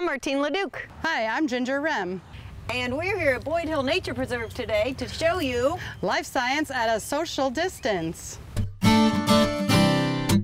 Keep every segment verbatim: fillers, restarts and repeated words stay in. I'm Martine LaDuke. Hi, I'm Ginger Rehm. And we're here at Boyd Hill Nature Preserve today to show you life science at a social distance. Hi,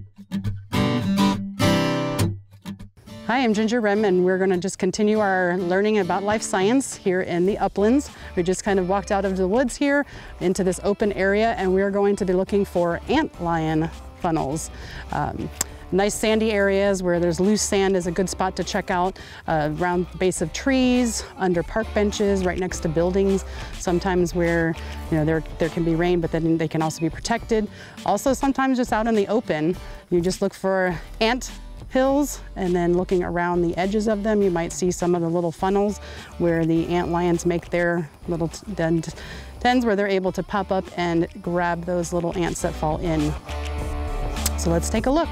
I'm Ginger Rehm, and we're going to just continue our learning about life science here in the uplands. We just kind of walked out of the woods here into this open area, and we're going to be looking for antlion funnels. Um, nice sandy areas where there's loose sand is a good spot to check out, uh, around the base of trees, under park benches, right next to buildings, sometimes where, you know, there, there can be rain, but then they can also be protected. Also, sometimes just out in the open, you just look for ant hills, and then looking around the edges of them, you might see some of the little funnels where the antlions make their little tens, where they're able to pop up and grab those little ants that fall in. So let's take a look.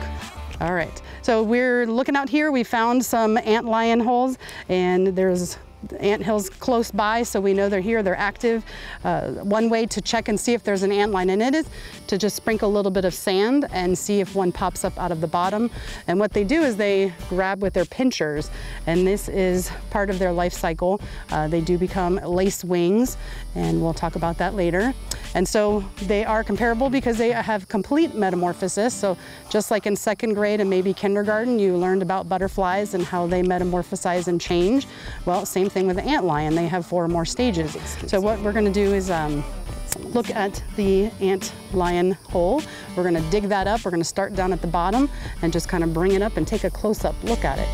All right, so we're looking out here. We found some antlion holes, and there's ant hills close by, so we know they're here, they're active. Uh, one way to check and see if there's an antlion in it is to just sprinkle a little bit of sand and see if one pops up out of the bottom. And what they do is they grab with their pinchers, and this is part of their life cycle. Uh, they do become lace wings, and we'll talk about that later. And so they are comparable because they have complete metamorphosis. So just like in second grade and maybe kindergarten, you learned about butterflies and how they metamorphosize and change. Well, same thing with the antlion. They have four or more stages. So what we're gonna do is um, look at the antlion hole. We're gonna dig that up. We're gonna start down at the bottom and just kind of bring it up and take a close-up look at it.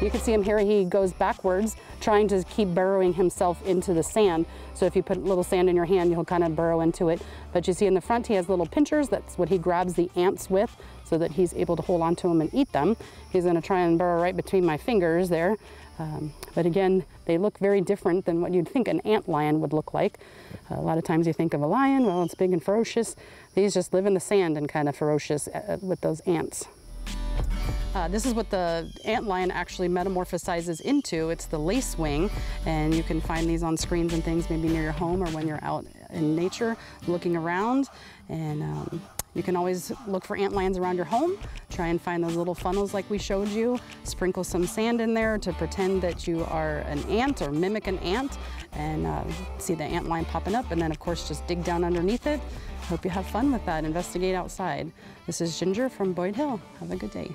You can see him here, he goes backwards, trying to keep burrowing himself into the sand. So if you put a little sand in your hand, he'll kind of burrow into it. But you see in the front, he has little pinchers. That's what he grabs the ants with, so that he's able to hold onto them and eat them. He's gonna try and burrow right between my fingers there. Um, but again, they look very different than what you'd think an antlion would look like. Uh, a lot of times you think of a lion, well, it's big and ferocious. These just live in the sand and kind of ferocious uh, with those ants. Uh, this is what the antlion actually metamorphosizes into. It's the lace wing, and you can find these on screens and things maybe near your home or when you're out in nature looking around. And um, you can always look for antlions around your home. Try and find those little funnels like we showed you. Sprinkle some sand in there to pretend that you are an ant or mimic an ant, and uh, see the antlion popping up, and then of course just dig down underneath it. Hope you have fun with that. Investigate outside. This is Ginger from Boyd Hill. Have a good day.